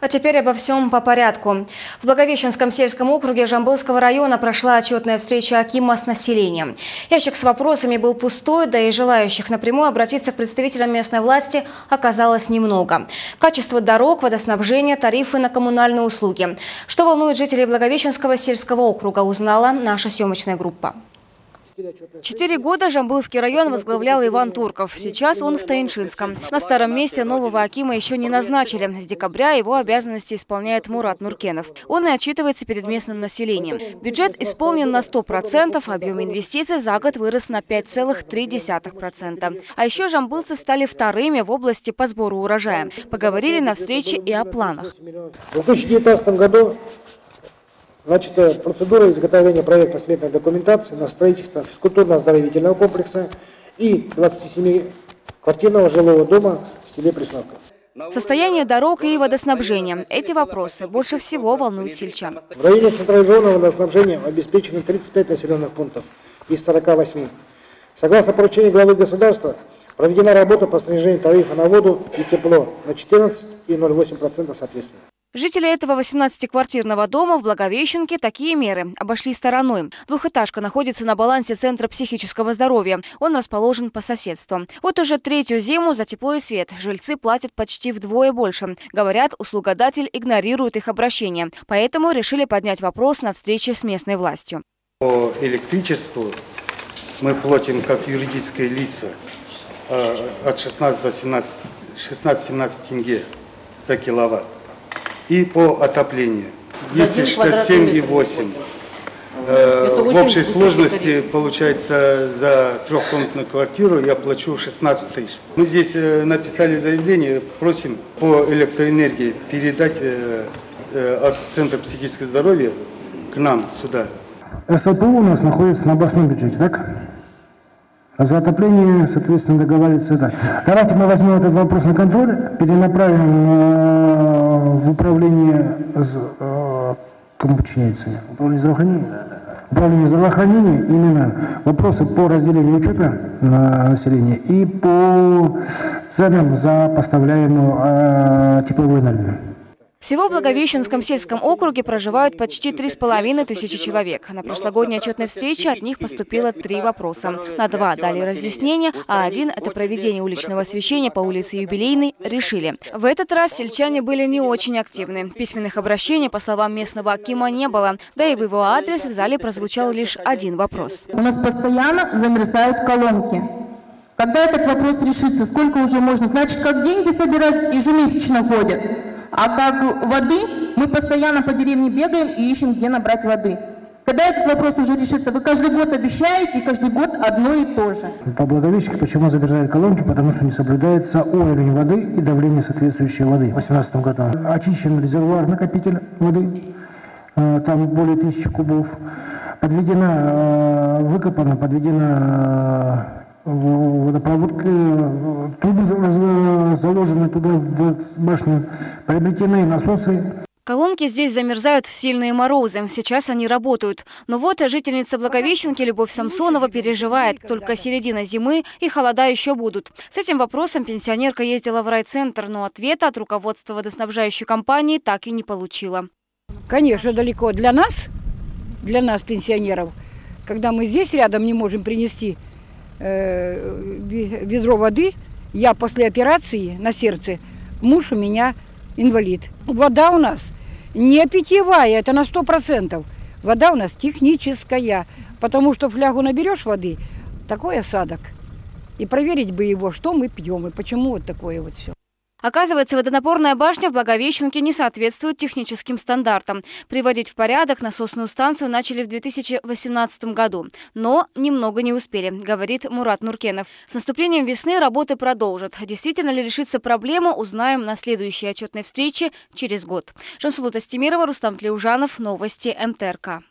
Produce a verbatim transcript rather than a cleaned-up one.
А теперь обо всем по порядку. В Благовещенском сельском округе Жамбылского района прошла отчетная встреча акима с населением. Ящик с вопросами был пустой, да и желающих напрямую обратиться к представителям местной власти оказалось немного. Качество дорог, водоснабжение, тарифы на коммунальные услуги. Что волнует жителей Благовещенского сельского округа, узнала наша съемочная группа. Четыре года Жамбылский район возглавлял Иван Турков. Сейчас он в Таиншинском. На старом месте нового акима еще не назначили. С декабря его обязанности исполняет Мурат Нуркенов. Он и отчитывается перед местным населением. Бюджет исполнен на сто процентов, объем инвестиций за год вырос на пять целых три десятых процента. А еще жамбылцы стали вторыми в области по сбору урожая. Поговорили на встрече и о планах. В две тысячи девятнадцатом году начата процедура изготовления проектно-следственной документации на строительство физкультурно-оздоровительного комплекса и двадцатисемиквартирного жилого дома в селе Пресновка. Состояние дорог и водоснабжения. Эти вопросы больше всего волнуют сельчан. В районе централизованного водоснабжения обеспечено тридцать пять населенных пунктов из сорока восьми. Согласно поручению главы государства, проведена работа по снижению тарифа на воду и тепло на четырнадцать и ноль целых восемь десятых процента соответственно. Жители этого восемнадцатиквартирного дома в Благовещенке такие меры обошли стороной. Двухэтажка находится на балансе Центра психического здоровья. Он расположен по соседству. Вот уже третью зиму за тепло и свет жильцы платят почти вдвое больше. Говорят, услугодатель игнорирует их обращение. Поэтому решили поднять вопрос на встрече с местной властью. По электричеству мы платим как юридические лица от шестнадцати до семнадцати, шестнадцати-семнадцати тенге за киловатт. И по отоплению двести шестьдесят семь и восемь. В общей сложности получается за трехкомнатную квартиру я плачу шестнадцать тысяч. Мы здесь написали заявление, просим по электроэнергии передать от Центра психического здоровья к нам сюда. СЛПУ у нас находится на областном бюджете, так? За отопление, соответственно, договариваться так. Давайте мы возьмем этот вопрос на контроль, перенаправим в управление кому подчиняется? Управление здравоохранения? Управление здравоохранения именно вопросы по разделению учета на население и по ценам за поставляемую тепловую энергию. Всего в Благовещенском сельском округе проживают почти три с половиной тысячи человек. На прошлогодней отчетной встрече от них поступило три вопроса. На два дали разъяснение, а один – это проведение уличного освещения по улице Юбилейной – решили. В этот раз сельчане были не очень активны. Письменных обращений, по словам местного акима, не было. Да и в его адрес в зале прозвучал лишь один вопрос. У нас постоянно замерзают колонки. Когда этот вопрос решится, сколько уже можно? Значит, как деньги собирать ежемесячно ходят. А как воды, мы постоянно по деревне бегаем и ищем, где набрать воды. Когда этот вопрос уже решится? Вы каждый год обещаете, и каждый год одно и то же. По Благовещенке почему задержали колонки? Потому что не соблюдается уровень воды и давление соответствующей воды. В две тысячи восемнадцатом году очищен резервуар-накопитель воды, там более тысячи кубов. Подведена, выкопана, подведена... водопроводка, трубы заложены туда в башню, приобретены насосы. Колонки здесь замерзают в сильные морозы. Сейчас они работают. Но вот жительница Благовещенки Любовь Самсонова переживает. Только середина зимы и холода еще будут. С этим вопросом пенсионерка ездила в райцентр, но ответа от руководства водоснабжающей компании так и не получила. Конечно, далеко для нас, для нас, пенсионеров, когда мы здесь рядом не можем принести ведро воды. Я после операции на сердце, муж у меня инвалид. Вода у нас не питьевая, это на сто процентов. Вода у нас техническая, потому что флягу наберешь воды, такой осадок. И проверить бы его, что мы пьем и почему вот такое вот все. Оказывается, водонапорная башня в Благовещенке не соответствует техническим стандартам. Приводить в порядок насосную станцию начали в две тысячи восемнадцатом году. Но немного не успели, говорит Мурат Нуркенов. С наступлением весны работы продолжат. Действительно ли решится проблема, узнаем на следующей отчетной встрече через год. Жансулу Астемирова, Рустам Тлеужанов, новости МТРК.